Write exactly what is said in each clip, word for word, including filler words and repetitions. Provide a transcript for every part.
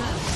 Yes.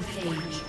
Rampage.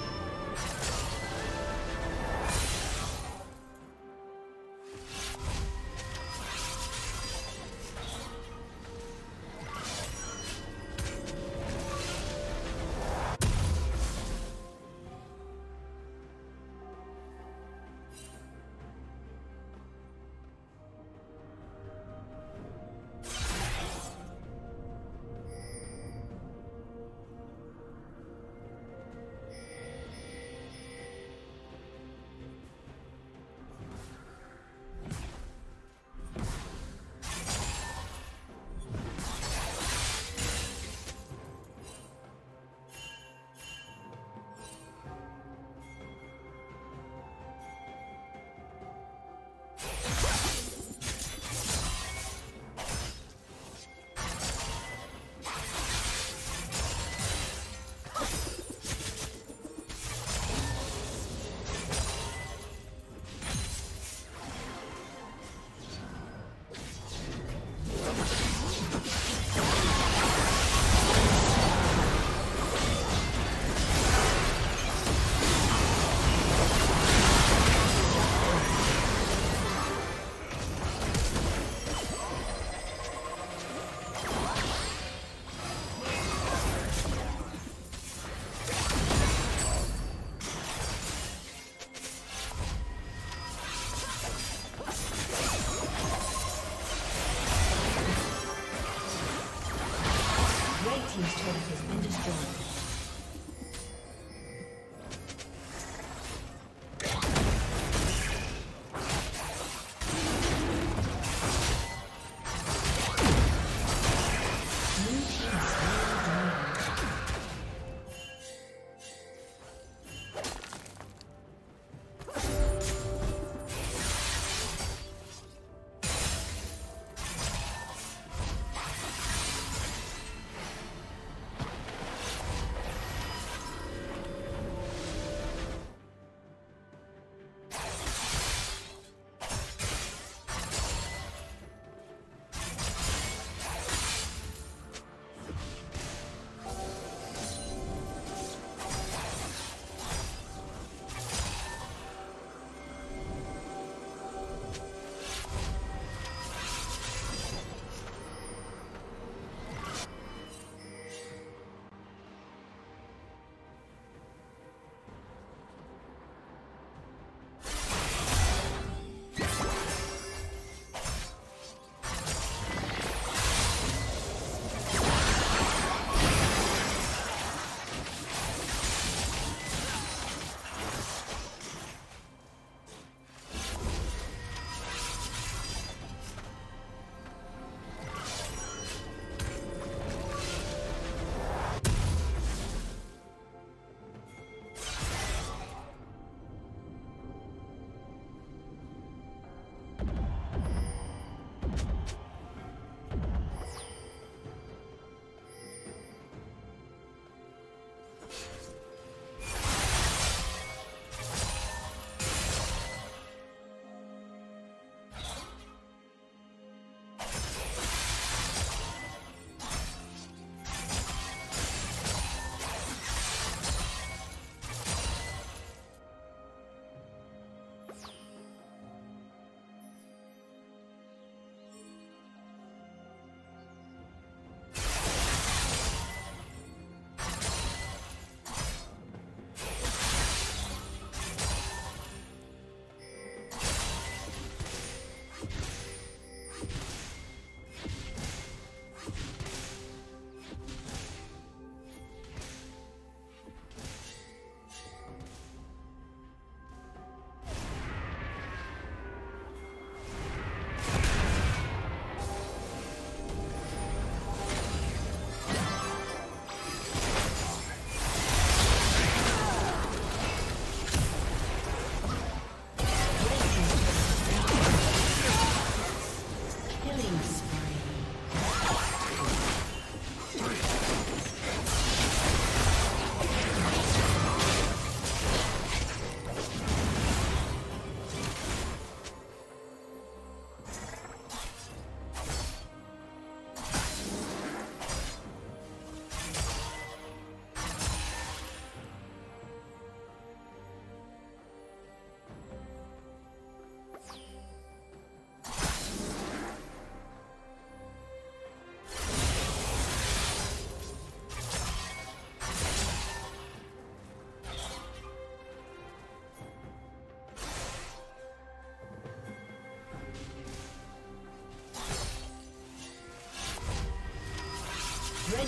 Red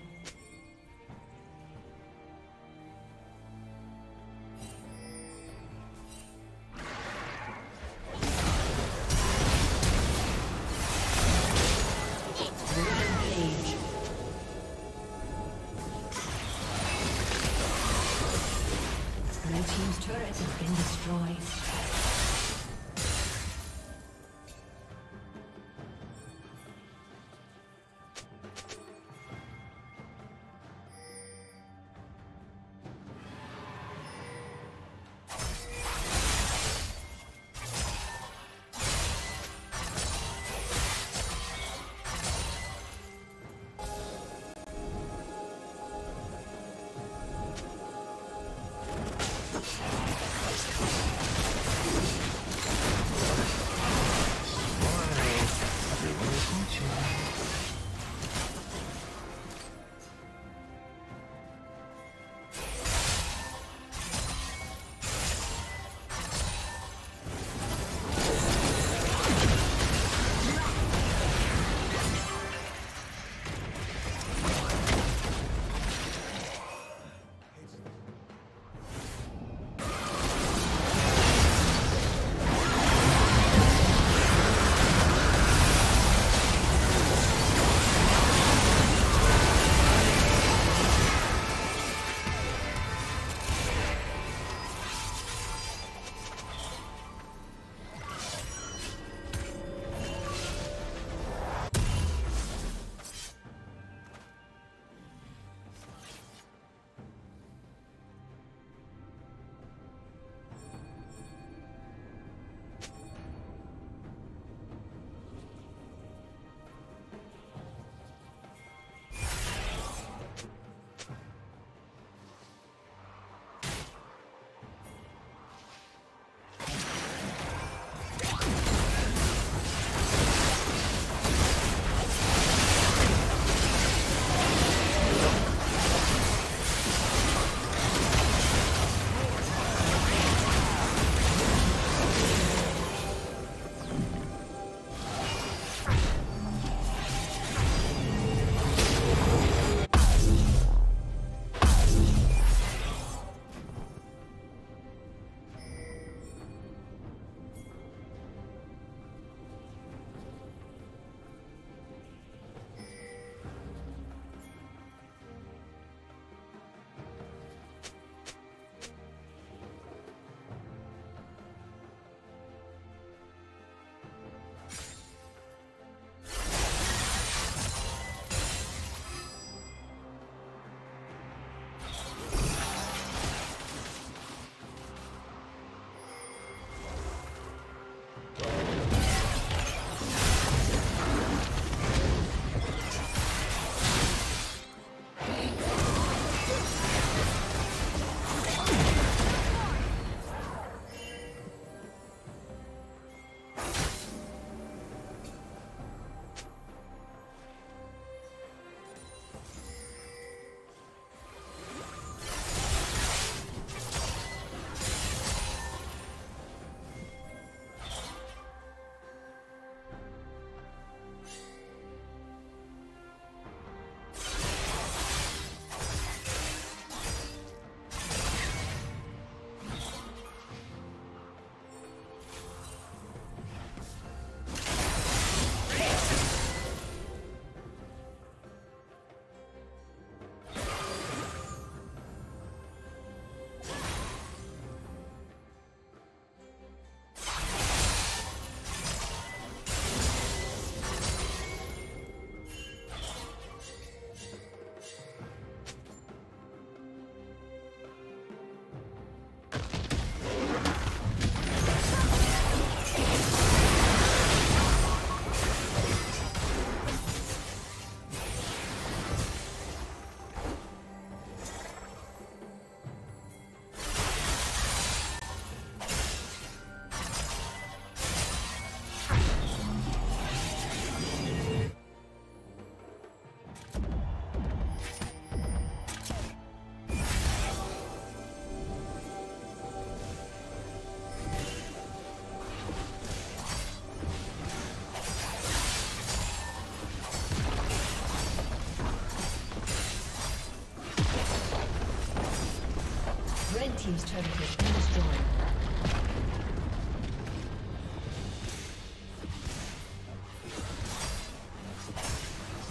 Red team's turret has been destroyed.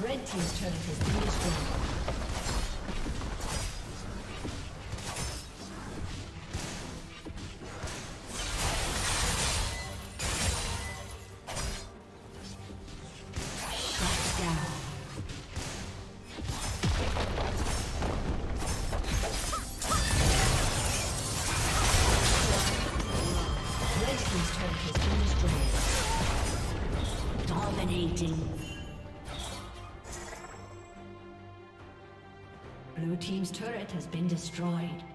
Red team's turret has been destroyed. Blue team's turret has been destroyed.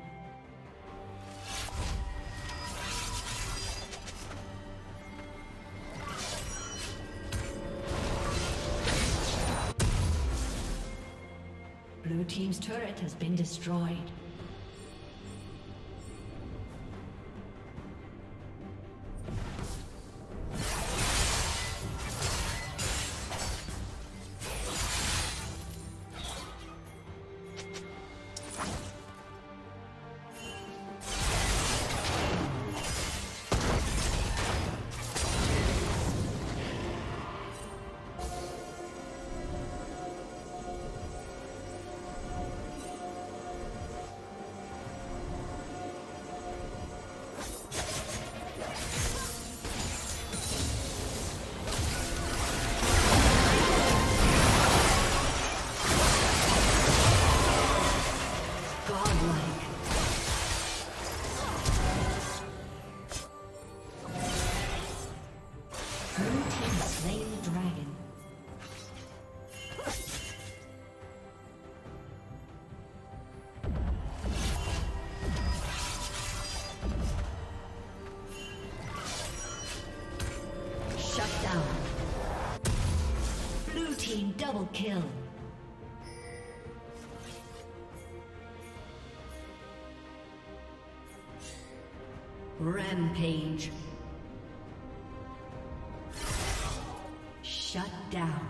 Blue team's turret has been destroyed. Double kill. Rampage. Shut down.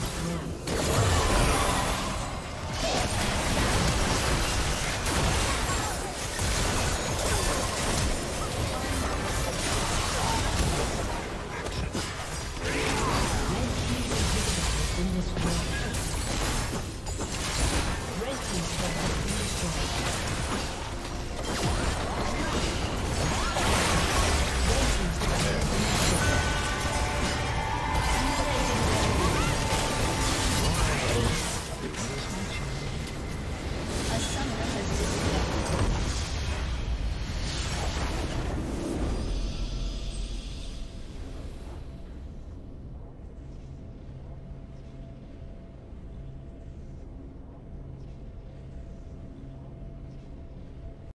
destroyed.